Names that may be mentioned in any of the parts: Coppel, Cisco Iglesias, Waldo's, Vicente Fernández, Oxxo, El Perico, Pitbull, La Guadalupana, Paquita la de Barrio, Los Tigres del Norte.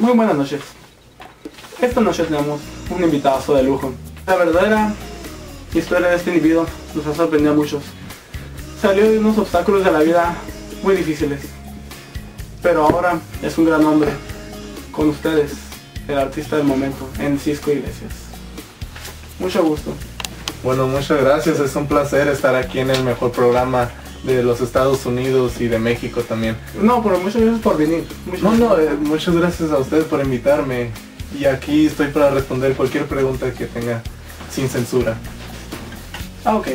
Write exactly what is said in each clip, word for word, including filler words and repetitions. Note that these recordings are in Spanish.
Muy buenas noches. Esta noche tenemos un invitado de lujo. La verdadera historia de este individuo nos ha sorprendido a muchos. Salió de unos obstáculos de la vida muy difíciles, pero ahora es un gran hombre. Con ustedes, el artista del momento en Cisco Iglesias. Mucho gusto. Bueno, muchas gracias. Es un placer estar aquí en el mejor programa de los Estados Unidos y de México también. No, pero muchas gracias por venir. Muchas no, no, eh, muchas gracias a ustedes por invitarme. Y aquí estoy para responder cualquier pregunta que tenga sin censura. Ah, ok.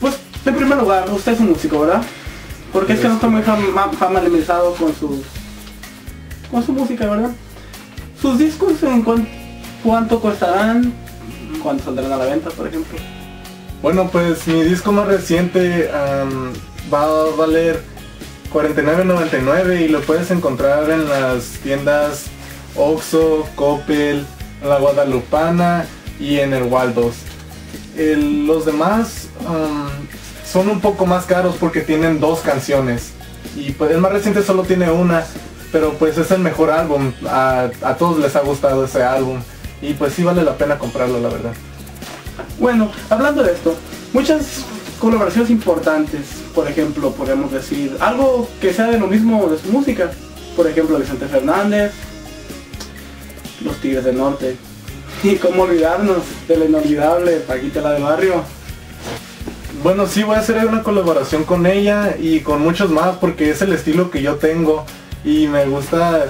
Pues, en primer lugar, usted es un músico, ¿verdad? Porque es que no está muy familiarizado con su, con su música, ¿verdad? ¿Sus discos en cu cuánto costarán? ¿Cuánto saldrán a la venta, por ejemplo? Bueno, pues mi disco más reciente um, va a valer cuarenta y nueve noventa y nueve y lo puedes encontrar en las tiendas Oxxo, Coppel, La Guadalupana y en el Waldo's. El, los demás um, son un poco más caros porque tienen dos canciones y pues, el más reciente solo tiene una, pero pues es el mejor álbum, a, a todos les ha gustado ese álbum y pues sí vale la pena comprarlo, la verdad. Bueno, hablando de esto, muchas colaboraciones importantes, por ejemplo, podemos decir algo que sea de lo mismo de su música, por ejemplo, Vicente Fernández, Los Tigres del Norte, y cómo olvidarnos de la inolvidable Paquita la de Barrio. Bueno, sí voy a hacer una colaboración con ella y con muchos más porque es el estilo que yo tengo y me gusta,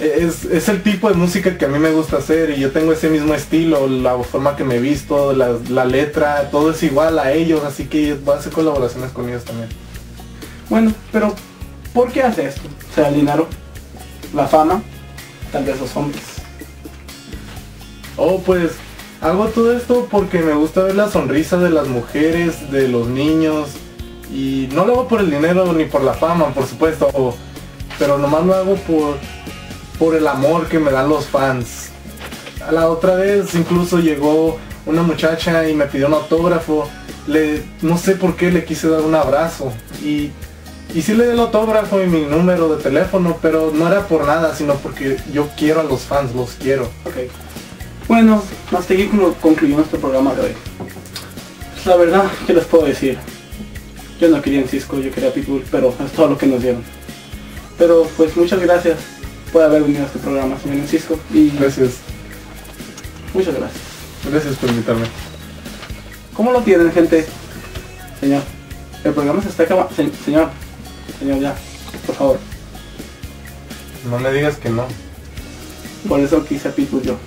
es, es el tipo de música que a mí me gusta hacer y yo tengo ese mismo estilo, la forma que me visto, la, la letra, todo es igual a ellos, así que voy a hacer colaboraciones con ellos también. Bueno, pero ¿por qué hace esto? O sea, el dinero, la fama, tal vez los hombres. Oh, pues hago todo esto porque me gusta ver la sonrisa de las mujeres, de los niños, y no lo hago por el dinero ni por la fama, por supuesto, pero nomás lo hago por, por el amor que me dan los fans. La otra vez incluso llegó una muchacha y me pidió un autógrafo, le, no sé por qué le quise dar un abrazo, y, y sí le di el autógrafo y mi número de teléfono, pero no era por nada, sino porque yo quiero a los fans, los quiero. Okay. Bueno, hasta aquí concluyó nuestro programa de hoy. La verdad, ¿qué les puedo decir? Yo no quería en Cisco, yo quería Pitbull, pero es todo lo que nos dieron. Pero pues muchas gracias por haber venido a este programa, señor en Cisco. Y gracias. Muchas gracias. Gracias por invitarme. ¿Cómo lo tienen, gente? Señor, el programa se está acabando. Se señor, señor, ya, por favor. No me digas que no. Por eso quise a Pitbull yo.